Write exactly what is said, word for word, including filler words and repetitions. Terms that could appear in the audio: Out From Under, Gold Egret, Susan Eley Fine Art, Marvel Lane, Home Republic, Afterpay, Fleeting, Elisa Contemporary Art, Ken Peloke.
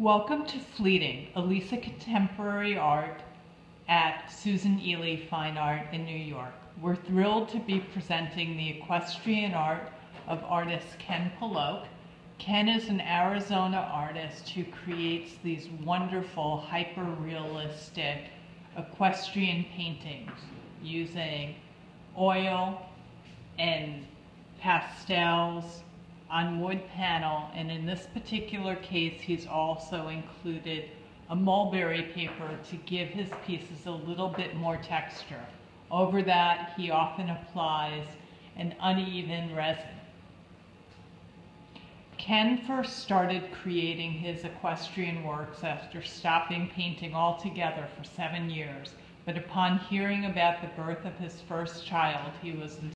Welcome to Fleeting, Elisa Contemporary Art at Susan Eley Fine Art in New York. We're thrilled to be presenting the equestrian art of artist Ken Peloke. Ken is an Arizona artist who creates these wonderful, hyper-realistic equestrian paintings using oil and pastels on wood panel, and in this particular case he's also included a mulberry paper to give his pieces a little bit more texture. Over that he often applies an uneven resin. Ken first started creating his equestrian works after stopping painting altogether for seven years, but upon hearing about the birth of his first child he was